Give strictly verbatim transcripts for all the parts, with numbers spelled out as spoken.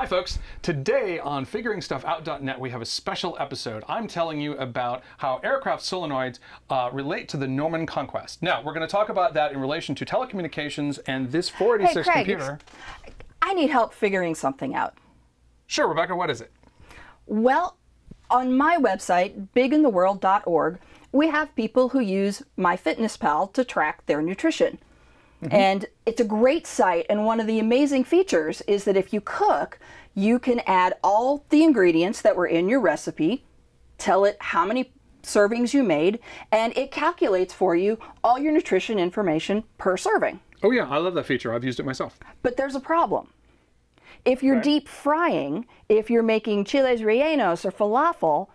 Hi folks, today on figuring stuff out dot net we have a special episode. I'm telling you about how aircraft solenoids uh, relate to the Norman Conquest. Now, we're going to talk about that in relation to telecommunications and this four eighty-six hey, Craig, computer. I need help figuring something out. Sure, Rebecca, what is it? Well, on my website, big in the world dot org, we have people who use MyFitnessPal to track their nutrition. Mm-hmm. And it's a great site, and one of the amazing features is that if you cook, you can add all the ingredients that were in your recipe, tell it how many servings you made, and it calculates for you all your nutrition information per serving. Oh yeah, I love that feature. I've used it myself. But there's a problem. If you're right. deep frying, if you're making chiles rellenos or falafel,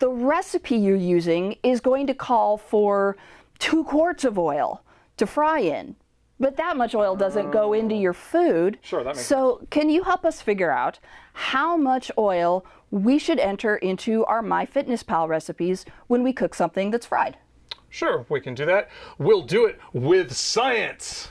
the recipe you're using is going to call for two quarts of oil to fry in. But that much oil doesn't go into your food. Sure, that makes so sense. Can you help us figure out how much oil we should enter into our MyFitnessPal recipes when we cook something that's fried? Sure, we can do that. We'll do it with science.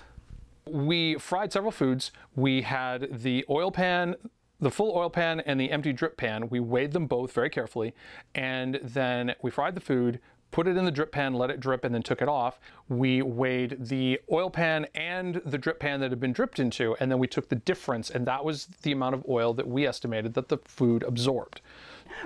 We fried several foods. We had the oil pan, the full oil pan, and the empty drip pan. We weighed them both very carefully, and then we fried the food, put it in the drip pan, let it drip, and then took it off. We weighed the oil pan and the drip pan that had been dripped into, and then we took the difference, and that was the amount of oil that we estimated that the food absorbed.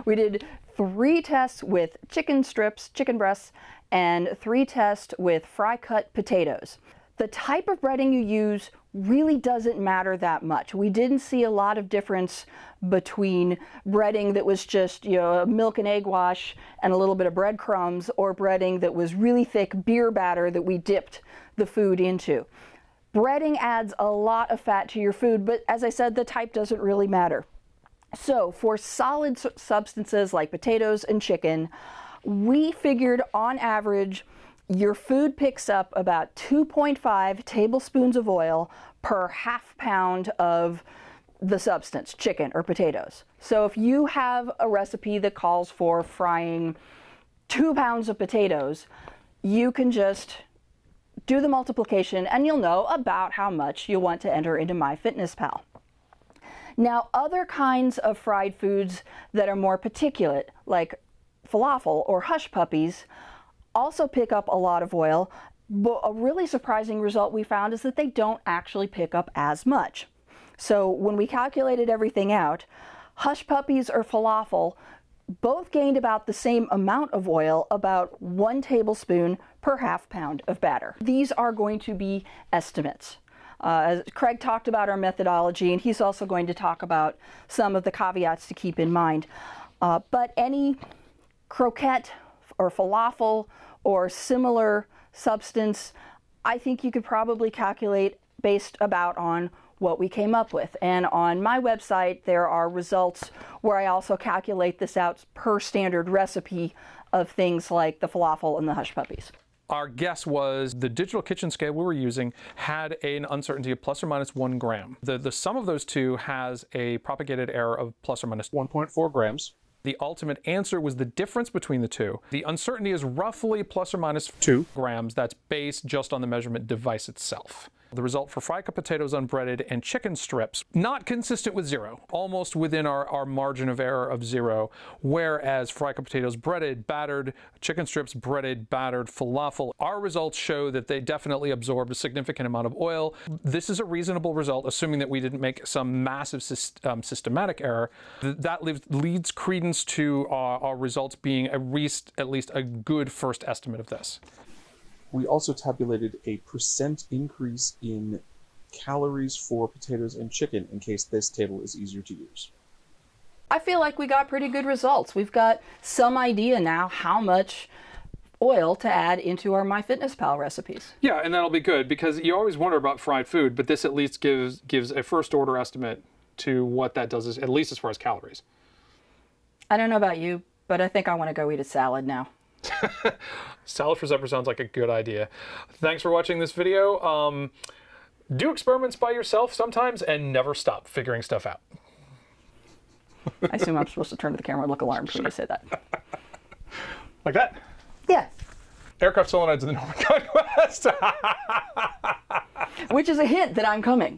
We did three tests with chicken strips, chicken breasts, and three tests with fry-cut potatoes. The type of breading you use really doesn't matter that much. We didn't see a lot of difference between breading that was just, you know, milk and egg wash and a little bit of breadcrumbs, or breading that was really thick beer batter that we dipped the food into. Breading adds a lot of fat to your food, but as I said, the type doesn't really matter. So for solid substances like potatoes and chicken, we figured on average your food picks up about two point five tablespoons of oil per half pound of the substance, chicken or potatoes. So if you have a recipe that calls for frying two pounds of potatoes, you can just do the multiplication and you'll know about how much you want to enter into MyFitnessPal. Now, other kinds of fried foods that are more particulate, like falafel or hush puppies, also pick up a lot of oil, but a really surprising result we found is that they don't actually pick up as much. So when we calculated everything out, hush puppies or falafel both gained about the same amount of oil, about one tablespoon per half pound of batter. These are going to be estimates. Uh, Craig talked about our methodology, and he's also going to talk about some of the caveats to keep in mind. Uh, but any croquette or falafel or similar substance, I think you could probably calculate based about on what we came up with. And on my website, there are results where I also calculate this out per standard recipe of things like the falafel and the hush puppies. Our guess was the digital kitchen scale we were using had an uncertainty of plus or minus one gram. The, the sum of those two has a propagated error of plus or minus one point four grams. The ultimate answer was the difference between the two. The uncertainty is roughly plus or minus two grams. That's based just on the measurement device itself. The result for fry-cut potatoes unbreaded and chicken strips, not consistent with zero, almost within our, our margin of error of zero, whereas fry-cut potatoes breaded, battered, chicken strips breaded, battered, falafel, our results show that they definitely absorbed a significant amount of oil. This is a reasonable result, assuming that we didn't make some massive syst um, systematic error. Th that leaves, leads credence to our, our results being at least, at least a good first estimate of this. We also tabulated a percent increase in calories for potatoes and chicken in case this table is easier to use. I feel like we got pretty good results. We've got some idea now how much oil to add into our MyFitnessPal recipes. Yeah, and that'll be good because you always wonder about fried food, but this at least gives, gives a first order estimate to what that does, at least as far as calories. I don't know about you, but I think I want to go eat a salad now. Salad for supper sounds like a good idea. Thanks for watching this video. Um, do experiments by yourself sometimes and never stop figuring stuff out. I assume I'm supposed to turn to the camera and look alarmed sure. when you say that. Like that? Yeah. Aircraft solenoids in the Norman Conquest. Which is a hint that I'm coming.